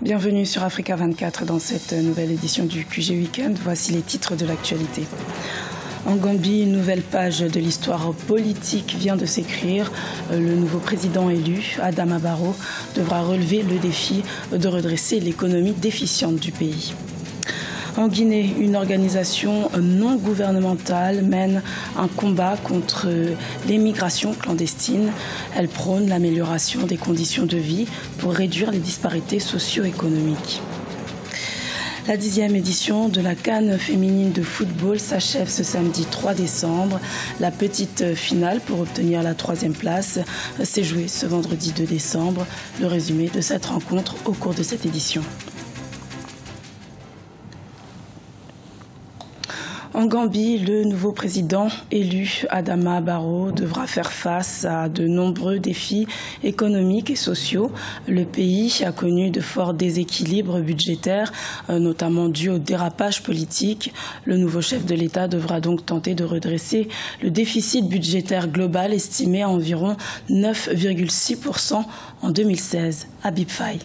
Bienvenue sur Africa 24 dans cette nouvelle édition du QG Weekend. Voici les titres de l'actualité. En Gambie, une nouvelle page de l'histoire politique vient de s'écrire. Le nouveau président élu, Adama Barrow, devra relever le défi de redresser l'économie déficiente du pays. En Guinée, une organisation non gouvernementale mène un combat contre l'émigration clandestine. Elle prône l'amélioration des conditions de vie pour réduire les disparités socio-économiques. La 10e édition de la CAN féminine de football s'achève ce samedi 3 décembre. La petite finale pour obtenir la 3e place s'est jouée ce vendredi 2 décembre. Le résumé de cette rencontre au cours de cette édition. En Gambie, le nouveau président élu, Adama Barrow, devra faire face à de nombreux défis économiques et sociaux. Le pays a connu de forts déséquilibres budgétaires, notamment dus au dérapage politique. Le nouveau chef de l'État devra donc tenter de redresser le déficit budgétaire global estimé à environ 9,6% en 2016. Habib Faye.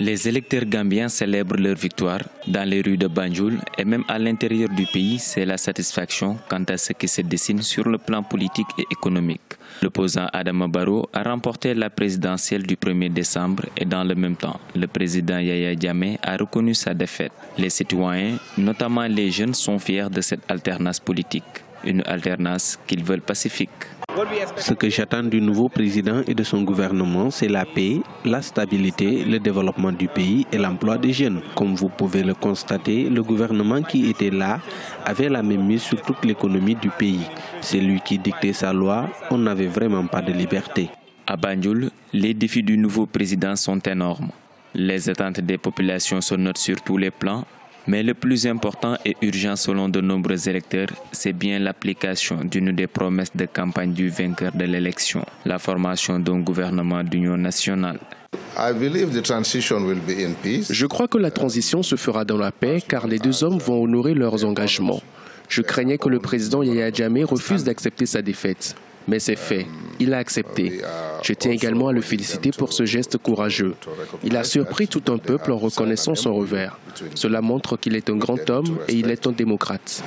Les électeurs gambiens célèbrent leur victoire dans les rues de Banjul et même à l'intérieur du pays, c'est la satisfaction quant à ce qui se dessine sur le plan politique et économique. L'opposant Adama Barrow a remporté la présidentielle du 1er décembre et dans le même temps, le président Yahya Jammeh a reconnu sa défaite. Les citoyens, notamment les jeunes, sont fiers de cette alternance politique, une alternance qu'ils veulent pacifique. Ce que j'attends du nouveau président et de son gouvernement, c'est la paix, la stabilité, le développement du pays et l'emploi des jeunes. Comme vous pouvez le constater, le gouvernement qui était là avait la même mise sur toute l'économie du pays. C'est lui qui dictait sa loi, on n'avait vraiment pas de liberté. À Banjul, les défis du nouveau président sont énormes. Les attentes des populations se notent sur tous les plans. Mais le plus important et urgent selon de nombreux électeurs, c'est bien l'application d'une des promesses de campagne du vainqueur de l'élection, la formation d'un gouvernement d'union nationale. Je crois que la transition se fera dans la paix car les deux hommes vont honorer leurs engagements. Je craignais que le président Yahya Jammeh refuse d'accepter sa défaite. Mais c'est fait, il a accepté. Je tiens également à le féliciter pour ce geste courageux. Il a surpris tout un peuple en reconnaissant son revers. Cela montre qu'il est un grand homme et il est un démocrate.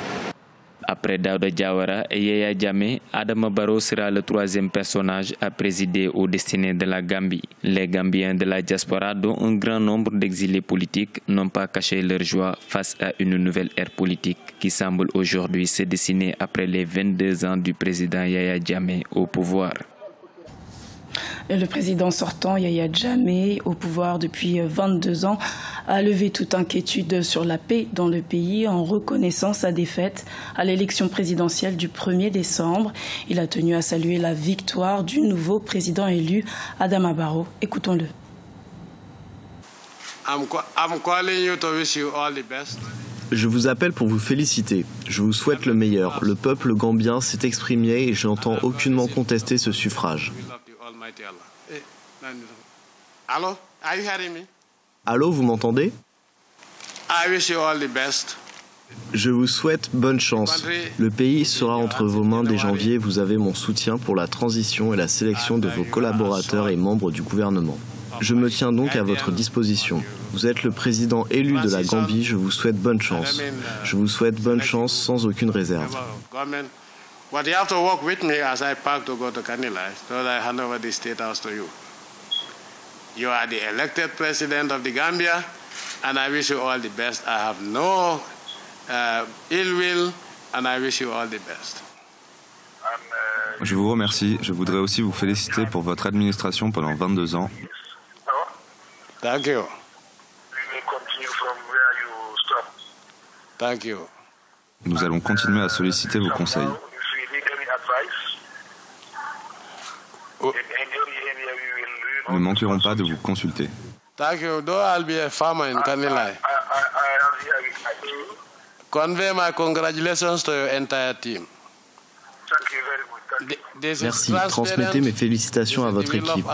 Après Dawda Jawara et Yahya Jammeh, Adama Barrow sera le troisième personnage à présider aux destinées de la Gambie. Les Gambiens de la diaspora, dont un grand nombre d'exilés politiques, n'ont pas caché leur joie face à une nouvelle ère politique qui semble aujourd'hui se dessiner après les 22 ans du président Yahya Jammeh au pouvoir. Le président sortant, Yahya Jammeh, au pouvoir depuis 22 ans, a levé toute inquiétude sur la paix dans le pays en reconnaissant sa défaite à l'élection présidentielle du 1er décembre. Il a tenu à saluer la victoire du nouveau président élu, Adama Barrow. Écoutons-le. Je vous appelle pour vous féliciter. Je vous souhaite le meilleur. Le peuple gambien s'est exprimé et je n'entends aucunement contester ce suffrage. Allô, vous m'entendez? Je vous souhaite bonne chance. Le pays sera entre vos mains dès janvier. Vous avez mon soutien pour la transition et la sélection de vos collaborateurs et membres du gouvernement. Je me tiens donc à votre disposition. Vous êtes le président élu de la Gambie. Je vous souhaite bonne chance. Je vous souhaite bonne chance sans aucune réserve. But you have to work with me as I pack to go to Canila, so that I hand over the State House to you. You are the elected president of the Gambia, and I wish you all the best. I have no ill will, and I wish you all the best. Je vous remercie. Je voudrais aussi vous féliciter pour votre administration pendant 22 ans. Thank you. Thank you. Nous allons continuer à solliciter vos conseils. Nous ne manquerons pas de vous consulter. Merci. Transmettez mes félicitations à votre équipe.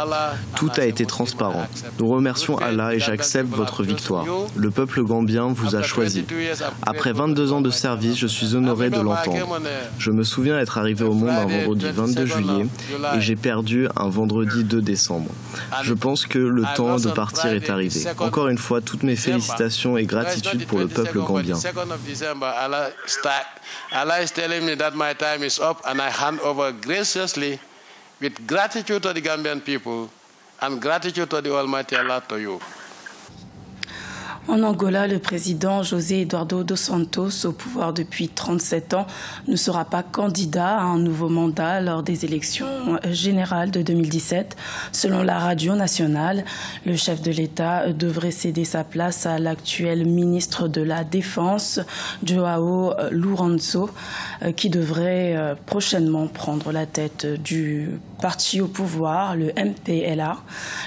Tout a été transparent. Nous remercions Allah et j'accepte votre victoire. Le peuple gambien vous a choisi. Après 22 ans de service, je suis honoré de l'entendre. Je me souviens être arrivé au monde un vendredi 22 juillet et j'ai perdu un vendredi 2 décembre. Je pense que le temps de partir est arrivé. Encore une fois, toutes mes félicitations et gratitude pour le peuple gambien. Allah is telling me that my time is up and I hand over graciously with gratitude to the Gambian people and gratitude to the Almighty Allah to you. En Angola, le président José Eduardo dos Santos, au pouvoir depuis 37 ans, ne sera pas candidat à un nouveau mandat lors des élections générales de 2017. Selon la radio nationale, le chef de l'État devrait céder sa place à l'actuel ministre de la Défense, João Lourenço, qui devrait prochainement prendre la tête du parti au pouvoir, le MPLA.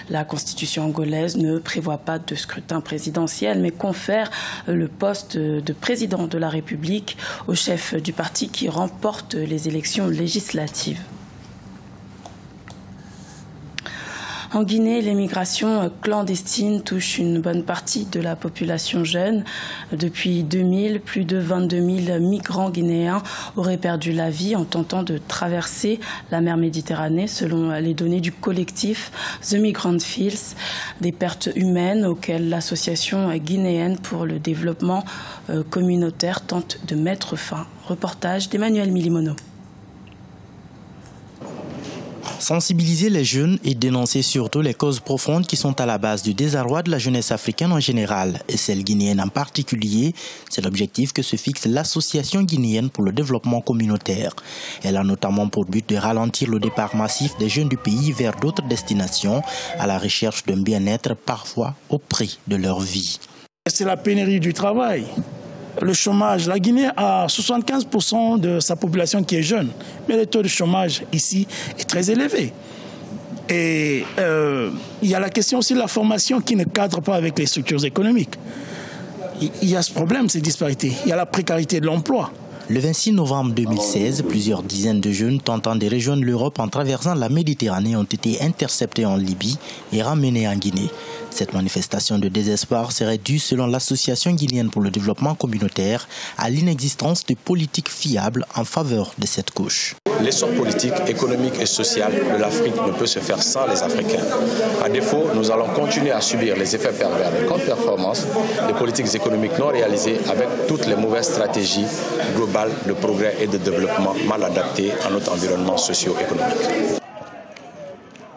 La constitution angolaise ne prévoit pas de scrutin présidentiel, mais confère le poste de président de la République au chef du parti qui remporte les élections législatives. En Guinée, l'émigration clandestine touche une bonne partie de la population jeune. Depuis 2000, plus de 22 000 migrants guinéens auraient perdu la vie en tentant de traverser la mer Méditerranée, selon les données du collectif The Migrant Files. Des pertes humaines auxquelles l'association guinéenne pour le développement communautaire tente de mettre fin. Reportage d'Emmanuel Milimono. Sensibiliser les jeunes et dénoncer surtout les causes profondes qui sont à la base du désarroi de la jeunesse africaine en général et celle guinéenne en particulier, c'est l'objectif que se fixe l'Association guinéenne pour le développement communautaire. Elle a notamment pour but de ralentir le départ massif des jeunes du pays vers d'autres destinations à la recherche d'un bien-être parfois au prix de leur vie. C'est la pénurie du travail. Le chômage, la Guinée a 75% de sa population qui est jeune, mais le taux de chômage ici est très élevé. Et il y a la question aussi de la formation qui ne cadre pas avec les structures économiques. Il y a ce problème, ces disparités. Il y a la précarité de l'emploi. Le 26 novembre 2016, plusieurs dizaines de jeunes tentant de rejoindre l'Europe en traversant la Méditerranée ont été interceptés en Libye et ramenés en Guinée. Cette manifestation de désespoir serait due, selon l'Association guinéenne pour le développement communautaire, à l'inexistence de politiques fiables en faveur de cette couche. L'essor politique, économique et social de l'Afrique ne peut se faire sans les Africains. À défaut, nous allons continuer à subir les effets pervers de contre-performance, des politiques économiques non réalisées avec toutes les mauvaises stratégies globales de progrès et de développement mal adaptés à notre environnement socio-économique.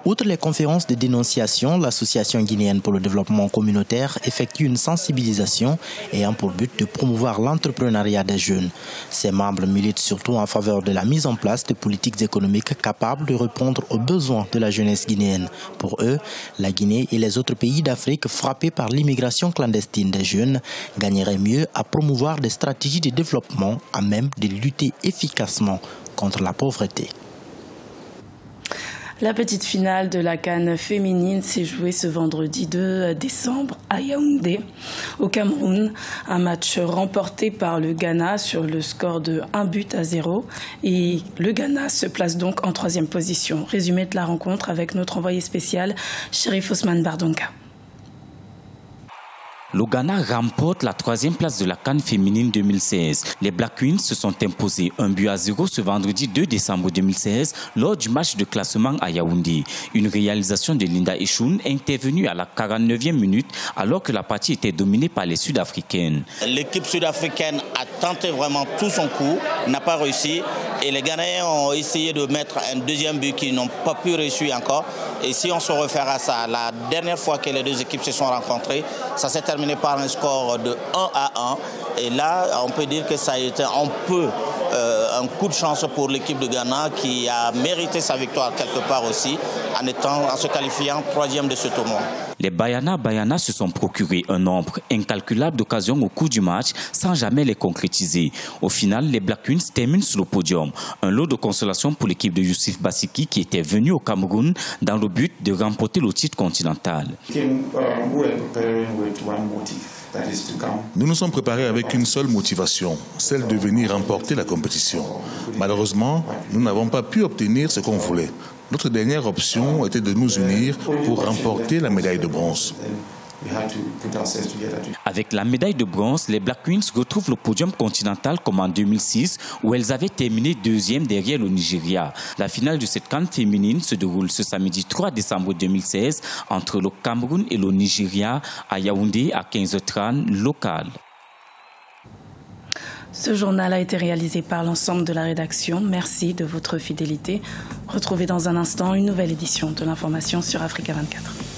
Outre les conférences de dénonciation, l'Association guinéenne pour le développement communautaire effectue une sensibilisation ayant pour but de promouvoir l'entrepreneuriat des jeunes. Ses membres militent surtout en faveur de la mise en place de politiques économiques capables de répondre aux besoins de la jeunesse guinéenne. Pour eux, la Guinée et les autres pays d'Afrique frappés par l'immigration clandestine des jeunes gagneraient mieux à promouvoir des stratégies de développement à même de lutter efficacement contre la pauvreté. La petite finale de la CAN féminine s'est jouée ce vendredi 2 décembre à Yaoundé, au Cameroun. Un match remporté par le Ghana sur le score de 1 but à 0. Et le Ghana se place donc en 3e position. Résumé de la rencontre avec notre envoyé spécial, Chérif Osman Bardonga. Le Ghana remporte la 3e place de la CAN féminine 2016. Les Black Queens se sont imposées 1 but à 0 ce vendredi 2 décembre 2016 lors du match de classement à Yaoundé. Une réalisation de Linda Eshun intervenue à la 49e minute alors que la partie était dominée par les Sud-Africaines. L'équipe sud-africaine a tenté vraiment tout son coup, n'a pas réussi et les Ghanaiens ont essayé de mettre un 2e but qu'ils n'ont pas pu réussir encore. Et si on se réfère à ça, la dernière fois que les deux équipes se sont rencontrées, ça s'est terminé par un score de 1 à 1, et là on peut dire que ça a été un peu un coup de chance pour l'équipe de Ghana qui a mérité sa victoire quelque part aussi en se qualifiant 3e de ce tournoi. Les Bayana se sont procurés un nombre incalculable d'occasions au cours du match sans jamais les concrétiser. Au final, les Black Queens terminent sur le podium. Un lot de consolation pour l'équipe de Youssef Basiki qui était venu au Cameroun dans le but de remporter le titre continental. Nous nous sommes préparés avec une seule motivation, celle de venir remporter la compétition. Malheureusement, nous n'avons pas pu obtenir ce qu'on voulait. Notre dernière option était de nous unir pour remporter la médaille de bronze. Avec la médaille de bronze, les Black Queens retrouvent le podium continental comme en 2006 où elles avaient terminé deuxième derrière le Nigeria. La finale de cette CAN féminine se déroule ce samedi 3 décembre 2016 entre le Cameroun et le Nigeria à Yaoundé à 15h30 local. Ce journal a été réalisé par l'ensemble de la rédaction. Merci de votre fidélité. Retrouvez dans un instant une nouvelle édition de l'information sur Africa 24.